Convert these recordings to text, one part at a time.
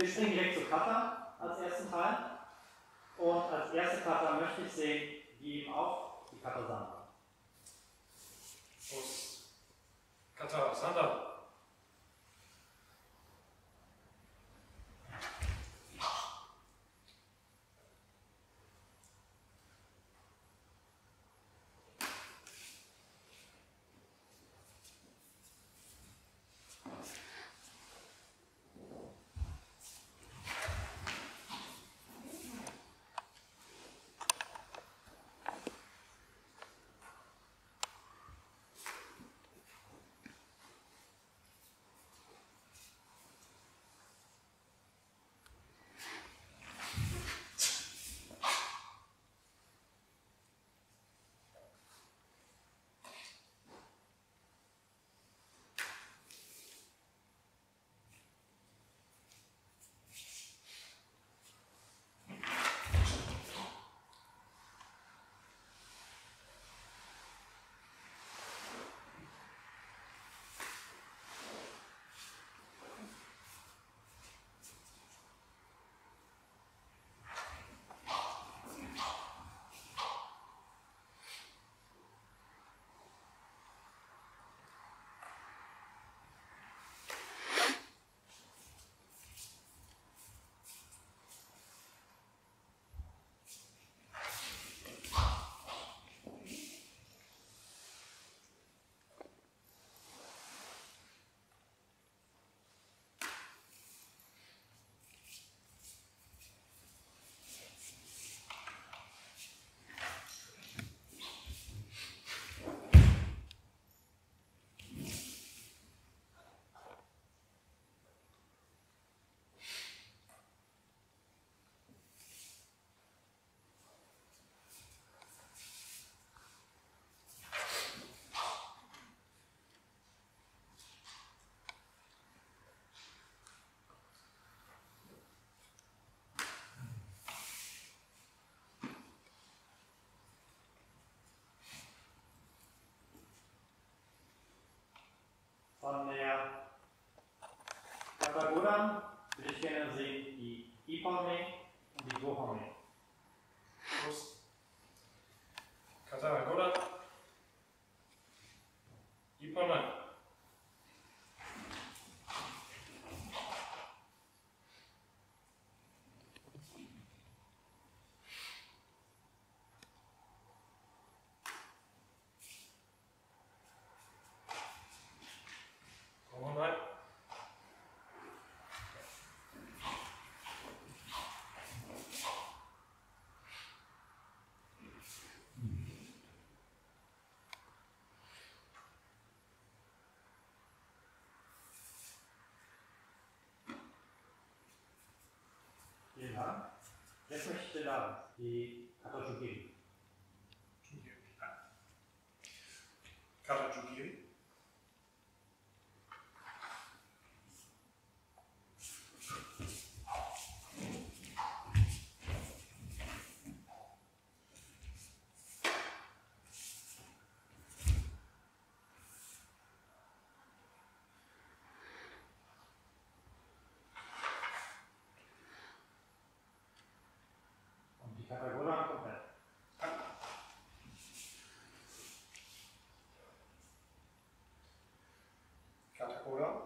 Wir springen direkt zu Kata als ersten Teil. Und als erste Kata möchte ich sehen, wie eben auch die Kata Sandan. Aus Kata Sandan. Von der Kata Godan würde ich gerne sehen die Ipalme und die Gohame. Los. Kata Godan. Ipalme. Jetzt möchte ich dir da die Kata Jugiri. Kata Jugiri. Oder?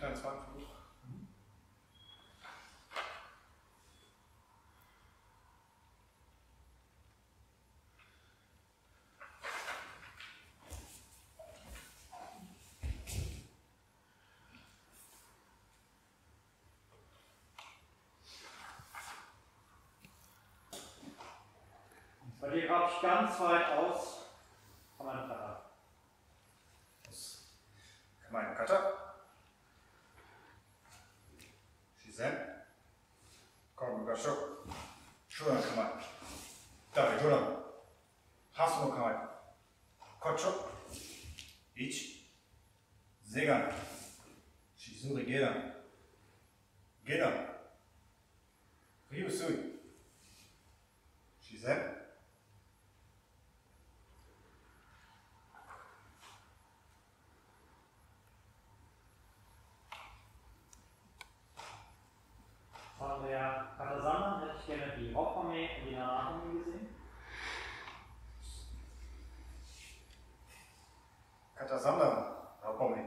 Mit einem zweiten Versuch. Bei dir rapp ich ganz weit aus von meinem Kata. Aus meinem Kata. Shizen. Kogu ga shou. Shou no kamae. Dai dora. Hasu no kamae. Kocho. Ichi. Zegan. Shizure gedan. Gedan. Ryu sui. Shizen. Von der Kata Sandan hätte ich gerne die Hauptarmee und die Nacharmee gesehen. Kata Sandan, Hauptarmee.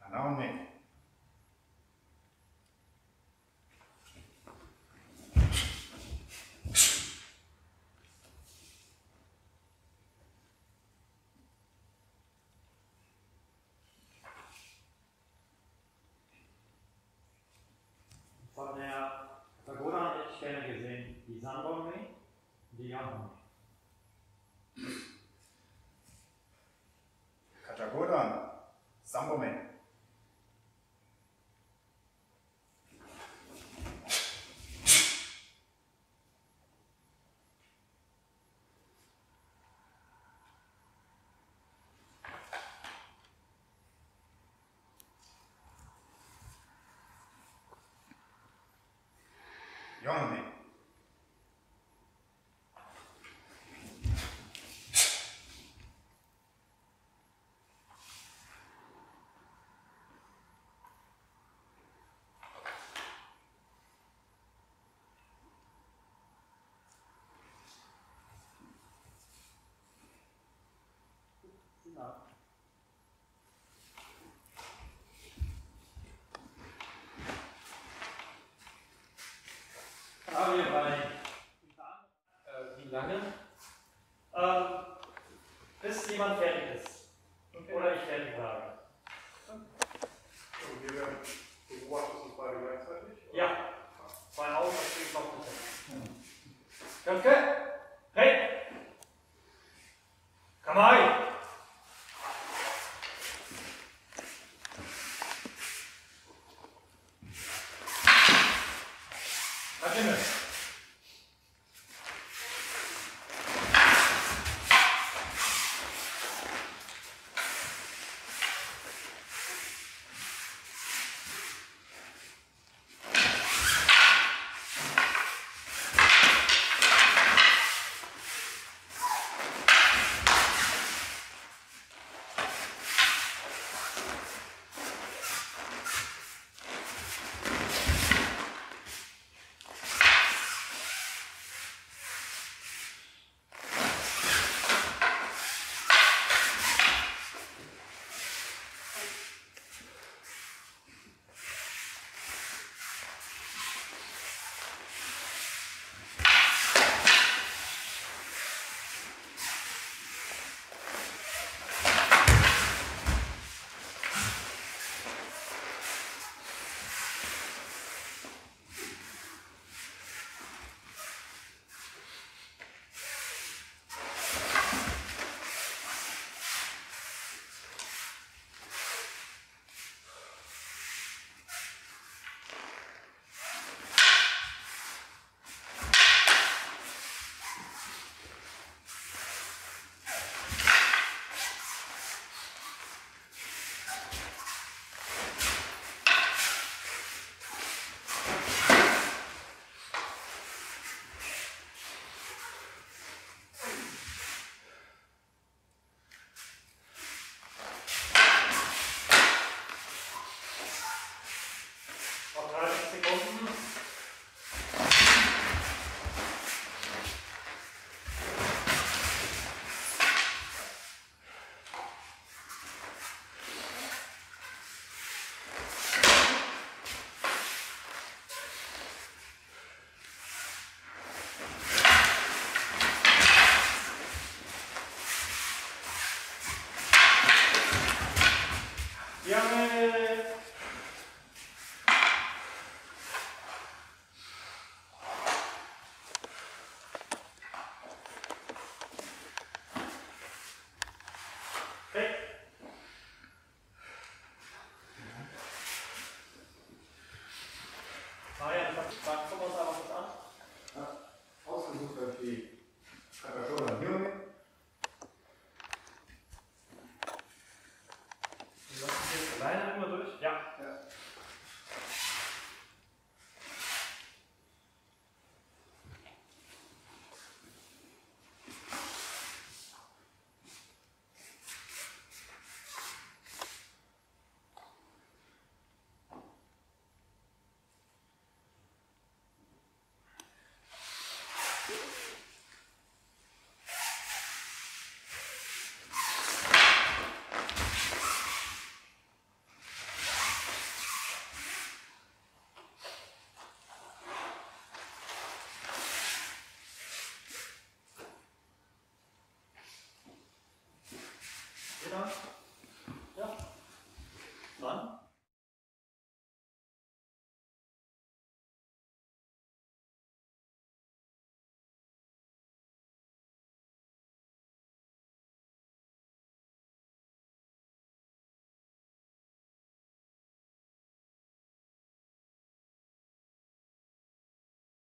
Anarmee. Von der Pagoda hätte ich gerne gesehen die Sandarmee, die Janarmee. Katagodan, Sandarmee.